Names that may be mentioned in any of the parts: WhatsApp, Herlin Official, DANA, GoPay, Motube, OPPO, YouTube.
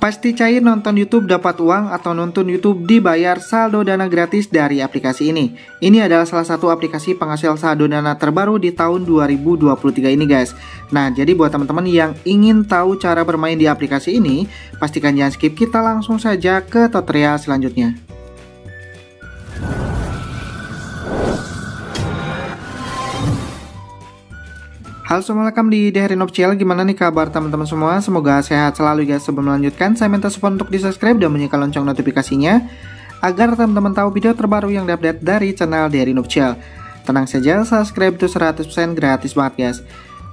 Pasti cair nonton YouTube dapat uang atau nonton YouTube dibayar saldo dana gratis dari aplikasi ini. Ini adalah salah satu aplikasi penghasil saldo dana terbaru di tahun 2023 ini, guys. Nah, jadi buat teman-teman yang ingin tahu cara bermain di aplikasi ini, pastikan jangan skip, kita langsung saja ke tutorial selanjutnya. Halo semua, welcome di Herlin Official. Gimana nih kabar teman-teman semua? Semoga sehat selalu, guys. Sebelum melanjutkan, saya minta support untuk di-subscribe dan menyalakan lonceng notifikasinya agar teman-teman tahu video terbaru yang diupdate dari channel Herlin Official. Tenang saja, subscribe itu 100% gratis banget, guys.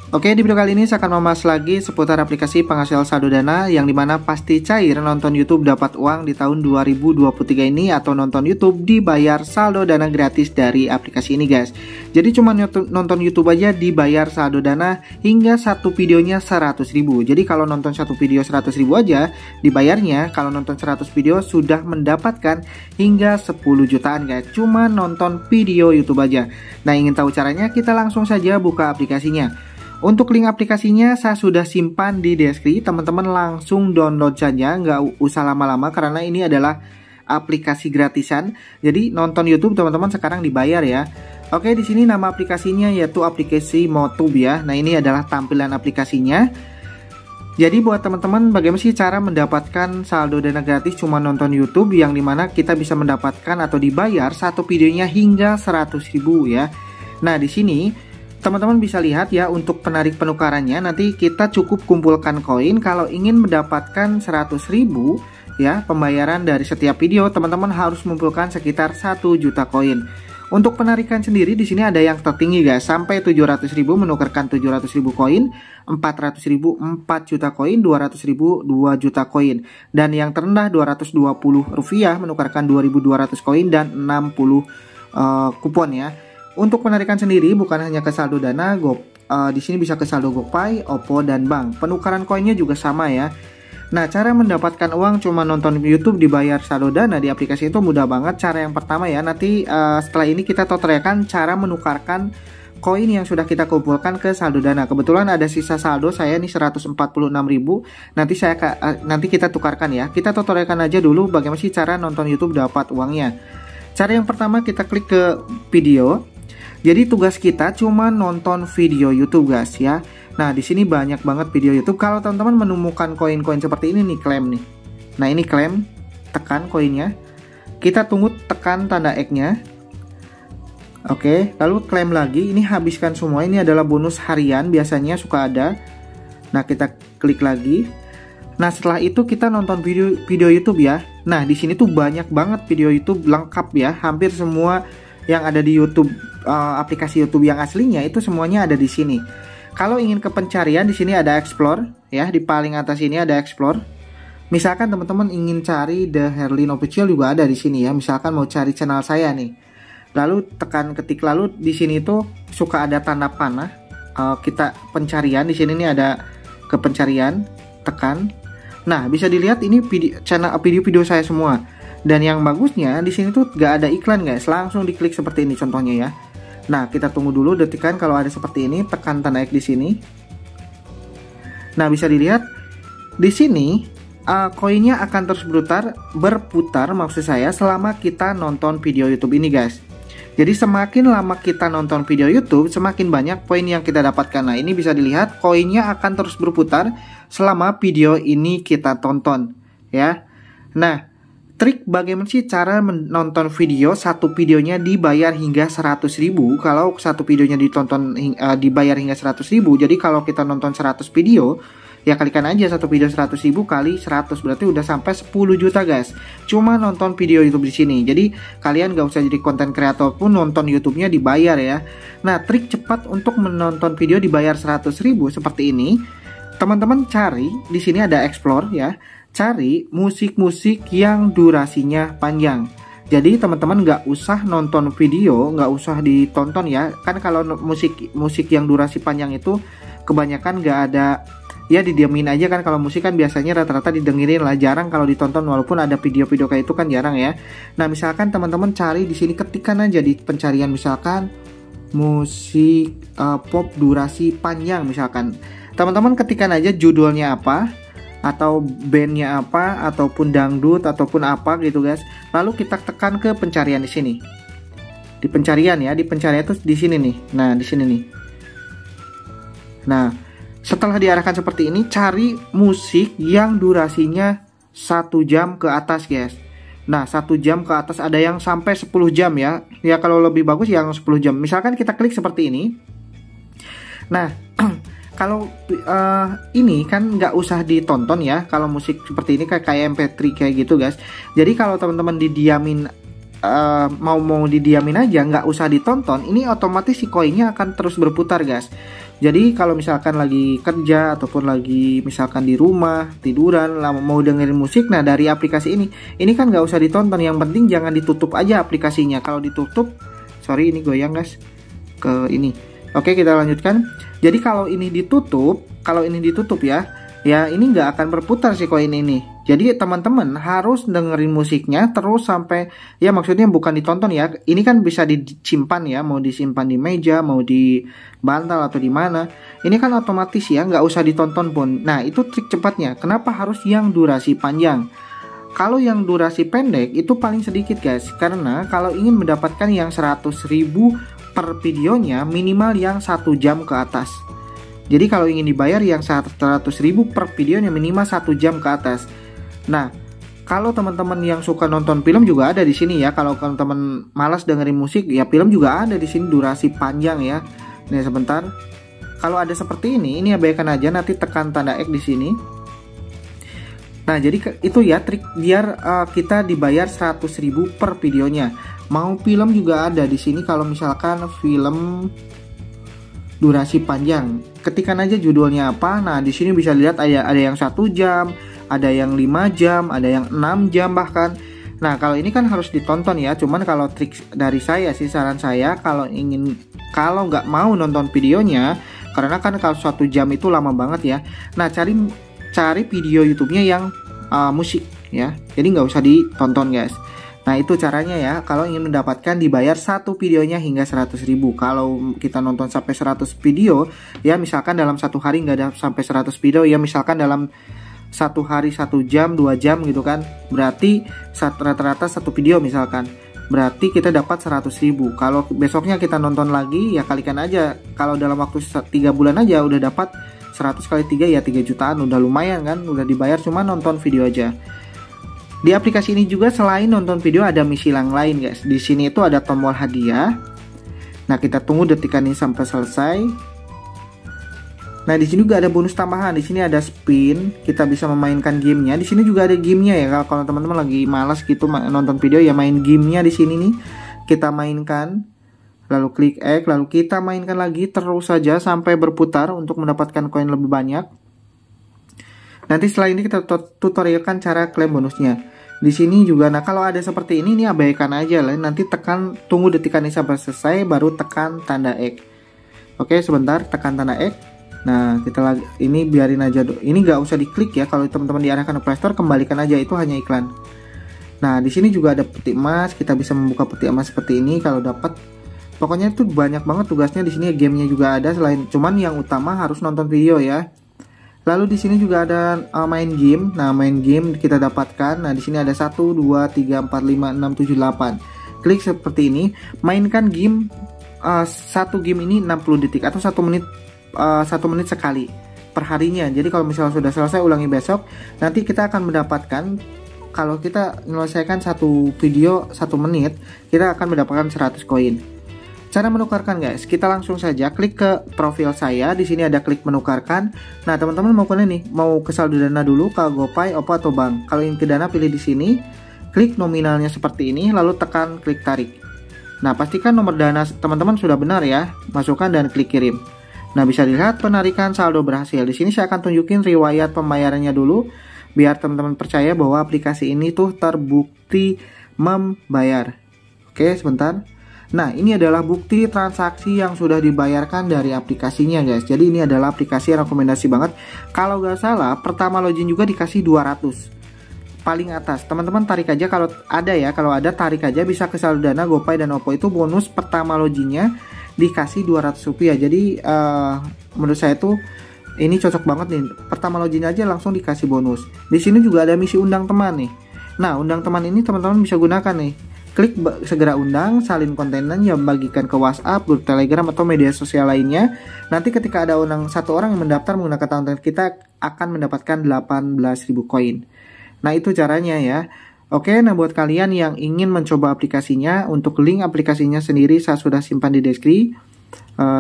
Oke, di video kali ini saya akan membahas lagi seputar aplikasi penghasil saldo dana yang dimana pasti cair nonton YouTube dapat uang di tahun 2023 ini atau nonton YouTube dibayar saldo dana gratis dari aplikasi ini, guys. Jadi cuma nonton YouTube aja dibayar saldo dana hingga satu videonya 100.000. Jadi kalau nonton satu video 100.000 aja dibayarnya, kalau nonton 100 video sudah mendapatkan hingga 10 jutaan, guys. Cuma nonton video YouTube aja. Nah, ingin tahu caranya? Kita langsung saja buka aplikasinya. Untuk link aplikasinya saya sudah simpan di deskripsi, teman-teman langsung download saja, nggak usah lama-lama karena ini adalah aplikasi gratisan. Jadi nonton YouTube teman-teman sekarang dibayar ya. Oke, di sini nama aplikasinya yaitu aplikasi Motube ya. Nah, ini adalah tampilan aplikasinya. Jadi buat teman-teman, bagaimana sih cara mendapatkan saldo dana gratis cuma nonton YouTube yang dimana kita bisa mendapatkan atau dibayar satu videonya hingga 100.000 ya. Nah, di sini teman-teman bisa lihat ya, untuk penarik penukarannya nanti kita cukup kumpulkan koin. Kalau ingin mendapatkan 100.000 ya pembayaran dari setiap video, teman-teman harus mengumpulkan sekitar 1 juta koin. Untuk penarikan sendiri di sini ada yang tertinggi, guys, sampai 700.000 menukarkan 700.000 koin, 400.000 4 juta koin, 200.000 2 juta koin, dan yang terendah Rp220 menukarkan 2.200 koin dan 60 kupon ya. Untuk penarikan sendiri bukan hanya ke saldo dana, di sini bisa ke saldo GoPay, OPPO, dan bank. Penukaran koinnya juga sama ya. Nah, cara mendapatkan uang cuma nonton YouTube dibayar saldo dana di aplikasi itu mudah banget. Cara yang pertama ya, nanti setelah ini kita tutorialkan cara menukarkan koin yang sudah kita kumpulkan ke saldo dana. Kebetulan ada sisa saldo saya nih 146.000. Nanti kita tukarkan ya. Kita tutorialkan aja dulu bagaimana sih cara nonton YouTube dapat uangnya. Cara yang pertama, kita klik ke video. Jadi tugas kita cuma nonton video YouTube, guys ya. Nah, di sini banyak banget video YouTube. Kalau teman-teman menemukan koin-koin seperti ini nih, klaim nih. Nah, ini klaim, tekan koinnya. Kita tunggu tekan tanda X-nya. Oke, lalu klaim lagi. Ini habiskan semua. Ini adalah bonus harian, biasanya suka ada. Nah, kita klik lagi. Nah, setelah itu kita nonton video YouTube ya. Nah, di sini tuh banyak banget video YouTube lengkap ya. Hampir semua yang ada di YouTube, aplikasi YouTube yang aslinya itu semuanya ada di sini. Kalau ingin ke pencarian, di sini ada explore ya, di paling atas ini ada explore. Misalkan teman-teman ingin cari The Herlin Official juga ada di sini ya. Misalkan mau cari channel saya nih. Lalu tekan ketik, lalu di sini tuh suka ada tanda panah. Kita pencarian, di sini nih ada ke pencarian, tekan. Nah, bisa dilihat ini video-video saya semua. Dan yang bagusnya di sini tuh gak ada iklan, guys. Langsung diklik seperti ini contohnya ya. Nah, kita tunggu dulu detikan kalau ada seperti ini, tekan tanda X di sini. Nah, bisa dilihat di sini koinnya akan terus berputar maksud saya selama kita nonton video YouTube ini, guys. Jadi semakin lama kita nonton video YouTube, semakin banyak poin yang kita dapatkan. Nah, ini bisa dilihat koinnya akan terus berputar selama video ini kita tonton ya. Nah, trik bagaimana sih cara menonton video, satu videonya dibayar hingga 100.000. Kalau satu videonya ditonton dibayar hingga 100.000. Jadi kalau kita nonton 100 video, ya kalikan aja satu video 100.000 kali 100, berarti udah sampai 10 juta, guys. Cuma nonton video YouTube di sini. Jadi kalian gak usah jadi konten kreator pun, nonton YouTube-nya dibayar ya. Nah, trik cepat untuk menonton video dibayar 100.000 seperti ini. Teman-teman cari, di sini ada explore ya. Cari musik-musik yang durasinya panjang. Jadi teman-teman nggak usah nonton video, nggak usah ditonton ya. Kan kalau musik yang durasi panjang itu kebanyakan nggak ada ya, didiamin aja kan. Kalau musik kan biasanya rata-rata didengerin lah, jarang kalau ditonton, walaupun ada video-video kayak itu kan jarang ya. Nah, misalkan teman-teman cari di sini, ketikan aja di pencarian misalkan musik pop durasi panjang misalkan. Teman-teman ketikan aja judulnya apa. atau bandnya apa, ataupun dangdut, ataupun apa gitu guys. Lalu kita tekan ke pencarian di sini. Di pencarian ya, di pencarian itu di sini nih. Nah, di sini nih. Nah, setelah diarahkan seperti ini, cari musik yang durasinya 1 jam ke atas guys. Nah, 1 jam ke atas, ada yang sampai 10 jam ya. Ya kalau lebih bagus yang 10 jam. Misalkan kita klik seperti ini. Nah, kalau ini kan nggak usah ditonton ya, kalau musik seperti ini kayak MP3 kayak gitu guys. Jadi kalau teman-teman didiamin, mau didiamin aja, nggak usah ditonton, ini otomatis si koinnya akan terus berputar guys. Jadi kalau misalkan lagi kerja ataupun lagi misalkan di rumah tiduran mau dengerin musik, nah dari aplikasi ini kan nggak usah ditonton. Yang penting jangan ditutup aja aplikasinya. Kalau ditutup, sorry ini goyang guys ke ini. Oke, kita lanjutkan. Jadi kalau ini ditutup ya ini nggak akan berputar si koin ini. Jadi teman-teman harus dengerin musiknya terus sampai, ya maksudnya bukan ditonton ya. Ini kan bisa disimpan ya, mau disimpan di meja, mau di bantal atau di mana. Ini kan otomatis ya, nggak usah ditonton pun. Nah, itu trik cepatnya. Kenapa harus yang durasi panjang? Kalau yang durasi pendek itu paling sedikit guys. Karena kalau ingin mendapatkan yang 100.000 per videonya, minimal yang 1 jam ke atas. Jadi kalau ingin dibayar yang 100.000 per videonya, minimal 1 jam ke atas. Nah, kalau teman-teman yang suka nonton film juga ada di sini ya. Kalau teman-teman malas dengerin musik, ya film juga ada di sini durasi panjang ya. Nih sebentar. Kalau ada seperti ini abaikan aja, nanti tekan tanda X di sini. Nah, jadi itu ya trik biar kita dibayar 100.000 per videonya. Mau film juga ada di sini. Kalau misalkan film durasi panjang, ketikan aja judulnya apa. Nah, di sini bisa lihat ada yang 1 jam, ada yang 5 jam, ada yang 6 jam bahkan. Nah, kalau ini kan harus ditonton ya. Cuman kalau trik dari saya sih, saran saya kalau nggak mau nonton videonya, karena kan kalau 1 jam itu lama banget ya. Nah, cari video YouTube-nya yang musik ya. Jadi nggak usah ditonton guys. Nah, itu caranya ya, kalau ingin mendapatkan dibayar satu videonya hingga 100.000. Kalau kita nonton sampai 100 video, ya misalkan dalam 1 hari nggak ada sampai 100 video, ya misalkan dalam 1 hari 1 jam, 2 jam gitu kan. Berarti rata-rata 1 video misalkan. Berarti kita dapat 100.000. Kalau besoknya kita nonton lagi, ya kalikan aja. Kalau dalam waktu 3 bulan aja udah dapat 100 kali 3 ya 3 jutaan. Udah lumayan kan, udah dibayar cuma nonton video aja. Di aplikasi ini juga selain nonton video ada misi yang lain guys. Di sini itu ada tombol hadiah. Nah, kita tunggu detikan ini sampai selesai. Nah, di sini juga ada bonus tambahan. Di sini ada spin, kita bisa memainkan gamenya. Di sini juga ada gamenya ya. Kalau teman-teman lagi malas gitu nonton video, ya main gamenya di sini nih. Kita mainkan, lalu klik X, lalu kita mainkan lagi terus saja sampai berputar untuk mendapatkan koin lebih banyak. Nanti setelah ini kita tutorialkan cara klaim bonusnya. Di sini juga, nah kalau ada seperti ini abaikan aja lah. Nanti tunggu detikan ini sampai selesai, baru tekan tanda X. Oke, sebentar, tekan tanda X. Nah, ini biarin aja. Ini nggak usah diklik ya. Kalau teman-teman diarahkan ke Playstore, kembalikan aja, itu hanya iklan. Nah, di sini juga ada peti emas. Kita bisa membuka peti emas seperti ini kalau dapat. Pokoknya itu banyak banget tugasnya di sini. Gamenya juga ada. Selain cuman yang utama harus nonton video ya. Lalu di sini juga ada main game. Nah, main game kita dapatkan. Nah, di sini ada 1 2 3 4 5 6 7 8. Klik seperti ini, mainkan game satu game ini 60 detik atau 1 menit sekali per harinya. Jadi kalau misalnya sudah selesai, ulangi besok. Nanti kita akan mendapatkan, kalau kita menyelesaikan satu video 1 menit, kita akan mendapatkan 100 koin. Cara menukarkan guys, kita langsung saja klik ke profil saya. Di sini ada klik menukarkan. Nah, teman-teman mau kemana nih? Mau ke saldo Dana dulu, ke GoPay, OPPO atau bank? Kalau ingin ke Dana, pilih di sini. Klik nominalnya seperti ini, lalu tekan klik tarik. Nah, pastikan nomor Dana teman-teman sudah benar ya. Masukkan dan klik kirim. Nah, bisa dilihat penarikan saldo berhasil. Di sini saya akan tunjukin riwayat pembayarannya dulu, biar teman-teman percaya bahwa aplikasi ini tuh terbukti membayar. Oke, sebentar. Nah, ini adalah bukti transaksi yang sudah dibayarkan dari aplikasinya guys. Jadi ini adalah aplikasi yang rekomendasi banget. Kalau nggak salah, pertama login juga dikasih 200 paling atas. Teman-teman tarik aja kalau ada ya. Kalau ada, tarik aja, bisa ke saldo Dana, GoPay, dan OPPO. Itu bonus pertama loginnya dikasih 200 rupiah. Jadi menurut saya itu Ini cocok banget nih, pertama login aja langsung dikasih bonus. Di sini juga ada misi undang teman nih. Nah, undang teman ini teman-teman bisa gunakan nih. Klik segera undang, salin kontenan yang bagikan ke WhatsApp, grup Telegram, atau media sosial lainnya. Nanti ketika ada satu orang yang mendaftar menggunakan konten kita akan mendapatkan 18.000 koin. Nah, itu caranya ya. Oke, nah buat kalian yang ingin mencoba aplikasinya, untuk link aplikasinya sendiri saya sudah simpan di deskripsi.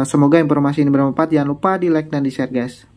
Semoga informasi ini bermanfaat. Jangan lupa di like dan di share guys.